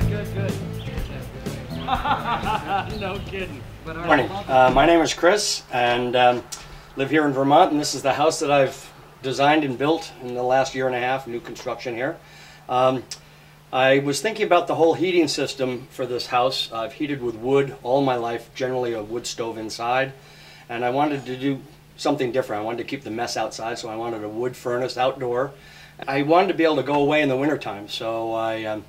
Good. No kidding. Good morning. My name is Chris, and live here in Vermont, and this is the house that I've designed and built in the last year and a half, new construction here. I was thinking about the whole heating system for this house. I've heated with wood all my life, generally a wood stove inside, and I wanted to do something different. I wanted to keep the mess outside, so I wanted a wood furnace outdoor. I wanted to be able to go away in the wintertime, so I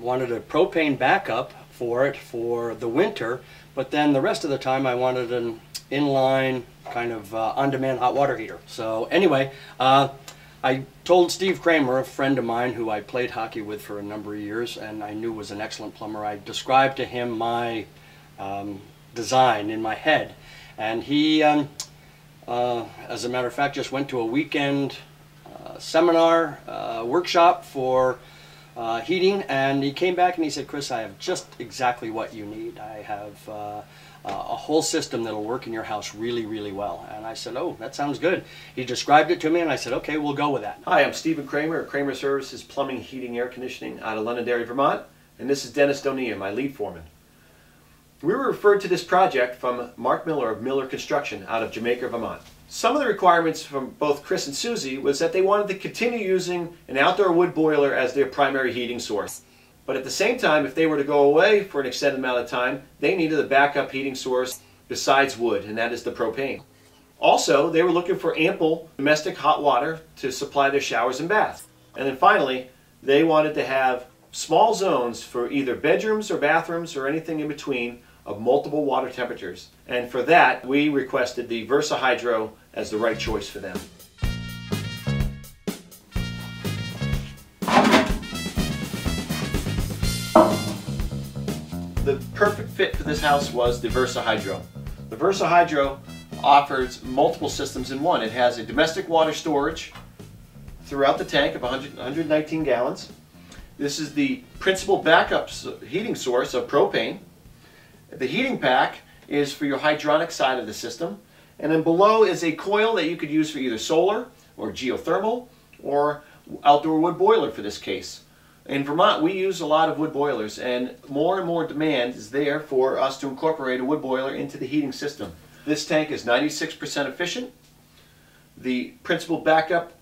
wanted a propane backup for it for the winter, but then the rest of the time I wanted an inline kind of on-demand hot water heater. So anyway, I told Steve Kramer, a friend of mine who I played hockey with for a number of years and I knew was an excellent plumber, I described to him my design in my head, and he, as a matter of fact, just went to a weekend seminar, workshop for heating, and he came back and he said, "Chris, I have just exactly what you need. I have a whole system that'll work in your house really, really well." And I said, "Oh, that sounds good." He described it to me and I said, "Okay, we'll go with that." Hi, I'm Stephen Kramer of Kramer Services, Plumbing, Heating, Air Conditioning out of Londonderry, Vermont, and this is Dennis Donia, my lead foreman. We were referred to this project from Mark Miller of Miller Construction out of Jamaica, Vermont. Some of the requirements from both Chris and Susie was that they wanted to continue using an outdoor wood boiler as their primary heating source. But at the same time, if they were to go away for an extended amount of time, they needed a backup heating source besides wood, and that is the propane. Also, they were looking for ample domestic hot water to supply their showers and baths. And then finally, they wanted to have small zones for either bedrooms or bathrooms or anything in between of multiple water temperatures. And for that, we requested the Versa-Hydro as the right choice for them. The perfect fit for this house was the Versa-Hydro. The Versa-Hydro offers multiple systems in one. It has a domestic water storage throughout the tank of 119 gallons. This is the principal backup heating source of propane. The heating pack is for your hydronic side of the system, and then below is a coil that you could use for either solar or geothermal or outdoor wood boiler for this case. In Vermont, we use a lot of wood boilers, and more demand is there for us to incorporate a wood boiler into the heating system. This tank is 96% efficient. The principal backup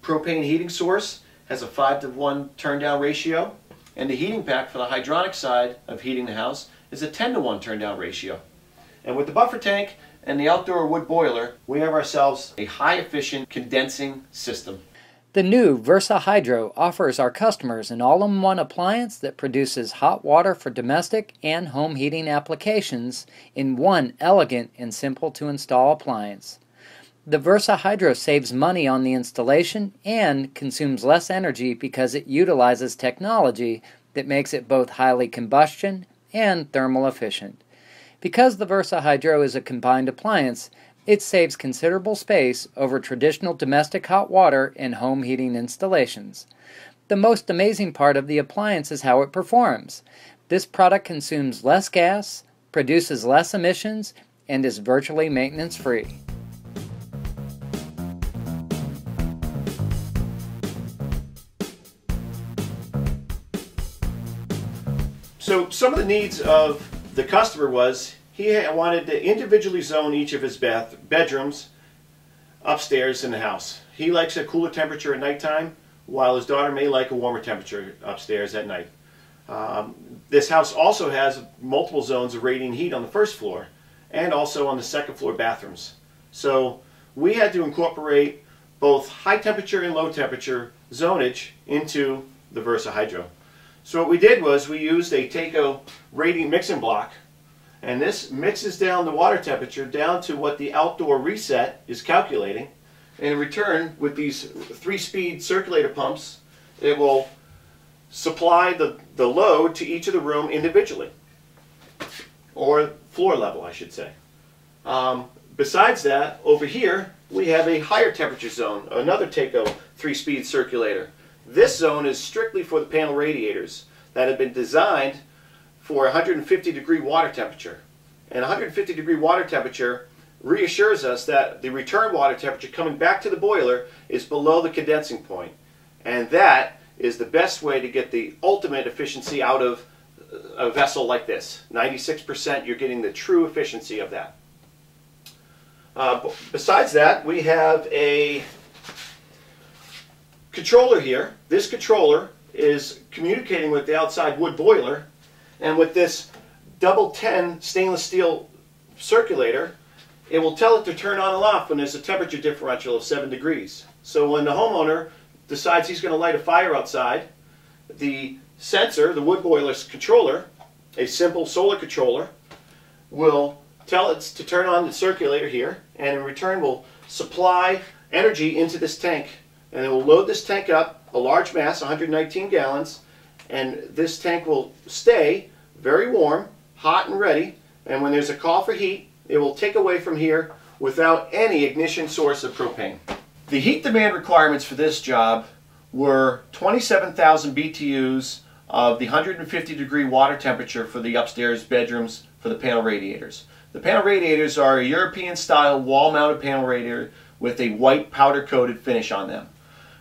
propane heating source has a 5-to-1 turn-down ratio, and the heating pack for the hydronic side of heating the house is a 10-to-1 turn-down ratio. And with the buffer tank and the outdoor wood boiler, we have ourselves a high-efficient condensing system. The new Versa-Hydro offers our customers an all-in-one appliance that produces hot water for domestic and home heating applications in one elegant and simple-to-install appliance. The Versa-Hydro saves money on the installation and consumes less energy because it utilizes technology that makes it both highly combustion and thermal efficient. Because the Versa-Hydro is a combined appliance, it saves considerable space over traditional domestic hot water and home heating installations. The most amazing part of the appliance is how it performs. This product consumes less gas, produces less emissions, and is virtually maintenance-free. So some of the needs of the customer was he wanted to individually zone each of his bedrooms upstairs in the house. He likes a cooler temperature at nighttime, while his daughter may like a warmer temperature upstairs at night. This house also has multiple zones of radiant heat on the first floor and also on the second floor bathrooms. So we had to incorporate both high temperature and low temperature zonage into the Versa-Hydro. So what we did was we used a Taco radiant mixing block, and this mixes down the water temperature down to what the outdoor reset is calculating, and in return with these 3-speed circulator pumps it will supply the load to each of the room individually, or floor level I should say. Besides that, over here we have a higher temperature zone, another Taco 3-speed circulator. This zone is strictly for the panel radiators that have been designed for 150-degree water temperature. And 150-degree water temperature reassures us that the return water temperature coming back to the boiler is below the condensing point. And that is the best way to get the ultimate efficiency out of a vessel like this. 96%, you're getting the true efficiency of that. Besides that, we have a controller here. This controller is communicating with the outside wood boiler, and with this double 10 stainless steel circulator, it will tell it to turn on and off when there's a temperature differential of 7 degrees. So when the homeowner decides he's going to light a fire outside, the sensor, the wood boiler's controller, a simple solar controller, will tell it to turn on the circulator here, and in return will supply energy into this tank. And it will load this tank up, a large mass, 119 gallons, and this tank will stay very warm, hot and ready, and when there's a call for heat, it will take away from here without any ignition source of propane. The heat demand requirements for this job were 27,000 BTUs of the 150 degree water temperature for the upstairs bedrooms for the panel radiators. The panel radiators are a European style wall mounted panel radiator with a white powder coated finish on them.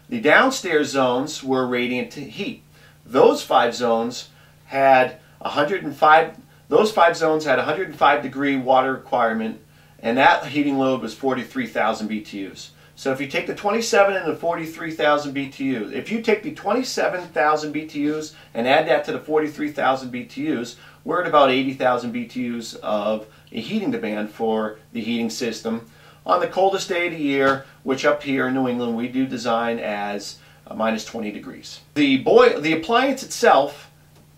The downstairs zones were radiant heat. Those five zones had 105 degree water requirement, and that heating load was 43,000 BTUs. So if you take the 27 and the 43,000 BTUs, if you take the 27,000 BTUs and add that to the 43,000 BTUs, we're at about 80,000 BTUs of a heating demand for the heating system. On the coldest day of the year, which up here in New England we do design as minus 20 degrees. The appliance itself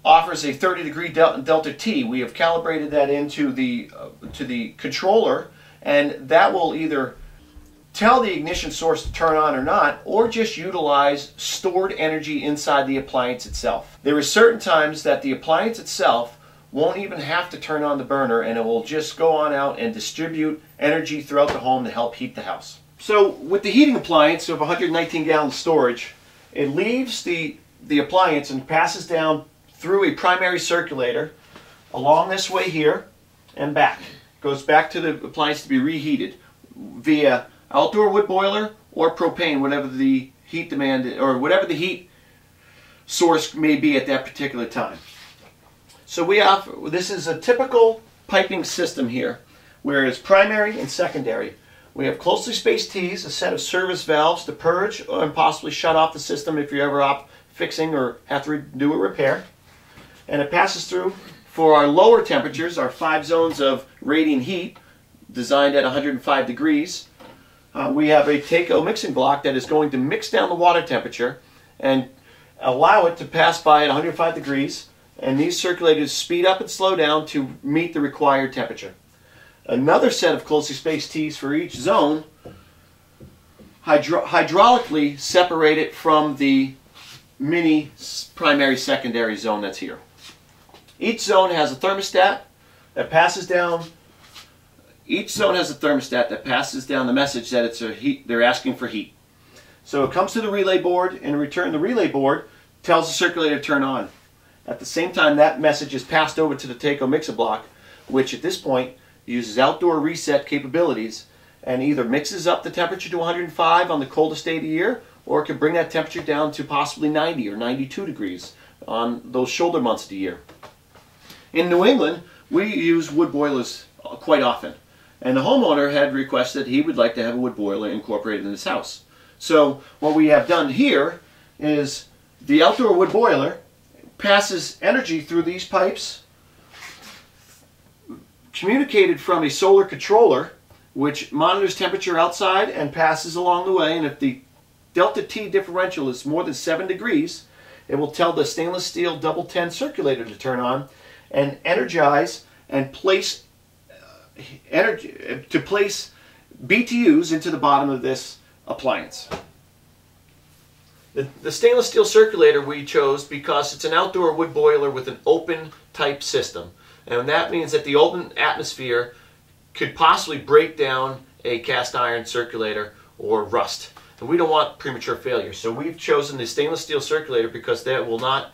offers a 30 degree delta T. We have calibrated that into the to the controller, and that will either tell the ignition source to turn on or not, or just utilize stored energy inside the appliance itself. There are certain times that the appliance itself won't even have to turn on the burner, and it will just go on out and distribute energy throughout the home to help heat the house. So with the heating appliance of 119 gallon storage, it leaves the appliance and passes down through a primary circulator along this way here and back. It goes back to the appliance to be reheated via outdoor wood boiler or propane, whatever the heat demand or whatever the heat source may be at that particular time. So we have, this is a typical piping system here, where it's primary and secondary. We have closely spaced T's, a set of service valves to purge and possibly shut off the system if you're ever up fixing or have to do a repair. And it passes through for our lower temperatures, our five zones of radiant heat designed at 105 degrees. We have a Taco mixing block that is going to mix down the water temperature and allow it to pass by at 105 degrees, and these circulators speed up and slow down to meet the required temperature. Another set of closely spaced T's for each zone hydraulically separate it from the mini primary secondary zone that's here. Each zone has a thermostat that passes down the message that it's a heat, they're asking for heat. So it comes to the relay board, and in return the relay board tells the circulator to turn on. At the same time, that message is passed over to the Taco mixer block, which at this point uses outdoor reset capabilities and either mixes up the temperature to 105 on the coldest day of the year, or it can bring that temperature down to possibly 90 or 92 degrees on those shoulder months of the year. In New England, we use wood boilers quite often. And the homeowner had requested he would like to have a wood boiler incorporated in his house. So what we have done here is the outdoor wood boiler passes energy through these pipes, communicated from a solar controller, which monitors temperature outside and passes along the way. And if the delta T differential is more than 7 degrees, it will tell the stainless steel double 10 circulator to turn on and energize and place energy to place BTUs into the bottom of this appliance. The stainless steel circulator we chose because it's an outdoor wood boiler with an open type system, and that means that the open atmosphere could possibly break down a cast iron circulator or rust, and we don't want premature failure. So we've chosen the stainless steel circulator because that will not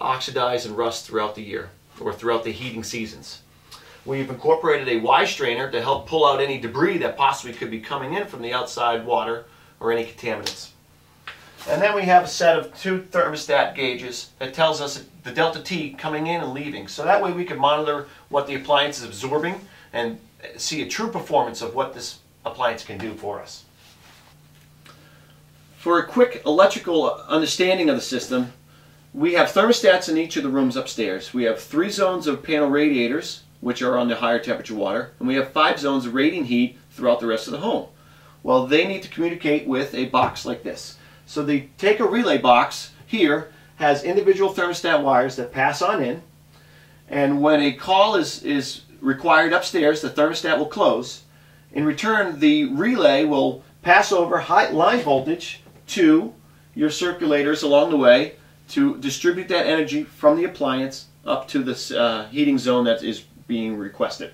oxidize and rust throughout the year or throughout the heating seasons. We've incorporated a Y strainer to help pull out any debris that possibly could be coming in from the outside water or any contaminants. And then we have a set of two thermostat gauges that tells us the delta T coming in and leaving. So that way we can monitor what the appliance is absorbing and see a true performance of what this appliance can do for us. For a quick electrical understanding of the system, we have thermostats in each of the rooms upstairs. We have 3 zones of panel radiators, which are on the higher temperature water, and we have 5 zones of radiant heat throughout the rest of the home. Well, they need to communicate with a box like this. So the Taco relay box here has individual thermostat wires that pass on in, and when a call is required upstairs, the thermostat will close. In return, the relay will pass over high line voltage to your circulators along the way to distribute that energy from the appliance up to this heating zone that is being requested.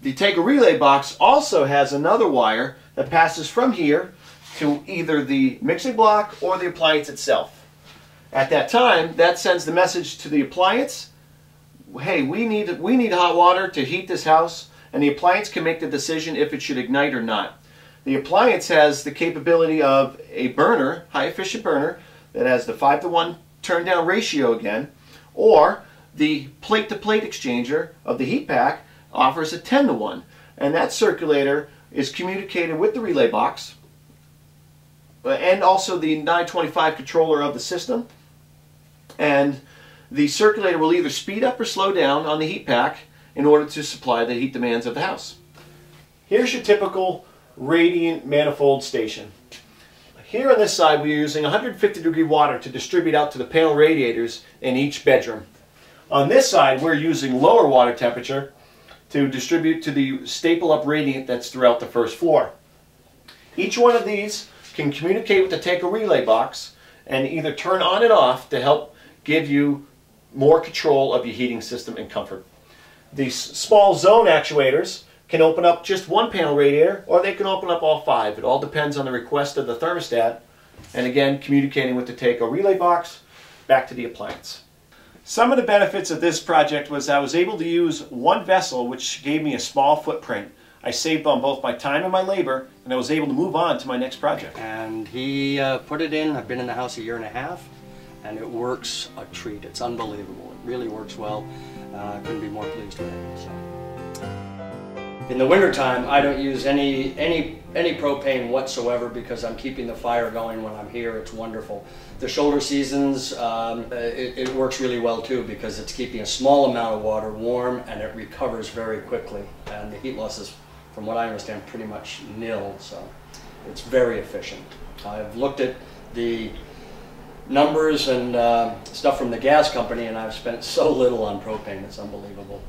The Taco relay box also has another wire that passes from here to either the mixing block or the appliance itself. At that time, that sends the message to the appliance, hey, we need hot water to heat this house, and the appliance can make the decision if it should ignite or not. The appliance has the capability of a burner, high efficient burner, that has the 5-to-1 turn down ratio again, or the plate to plate exchanger of the heat pack offers a 10-to-1, and that circulator is communicated with the relay box and also the 925 controller of the system, and the circulator will either speed up or slow down on the heat pack in order to supply the heat demands of the house. Here's your typical radiant manifold station. Here on this side we're using 150 degree water to distribute out to the panel radiators in each bedroom. On this side we're using lower water temperature to distribute to the staple up radiant that's throughout the first floor. Each one of these can communicate with the Taco relay box and either turn on and off to help give you more control of your heating system and comfort. These small zone actuators can open up just one panel radiator, or they can open up all 5. It all depends on the request of the thermostat, and again communicating with the Taco relay box back to the appliance. Some of the benefits of this project was I was able to use one vessel, which gave me a small footprint. I saved on both my time and my labor, and I was able to move on to my next project. And he put it in. I've been in the house a year and a half, and it works a treat. It's unbelievable. It really works well. I couldn't be more pleased with it. So. In the wintertime, I don't use any propane whatsoever because I'm keeping the fire going when I'm here. It's wonderful. The shoulder seasons, it works really well too because it's keeping a small amount of water warm and it recovers very quickly. And the heat loss is, from what I understand, pretty much nil, so it's very efficient. I've looked at the numbers and stuff from the gas company, and I've spent so little on propane, it's unbelievable.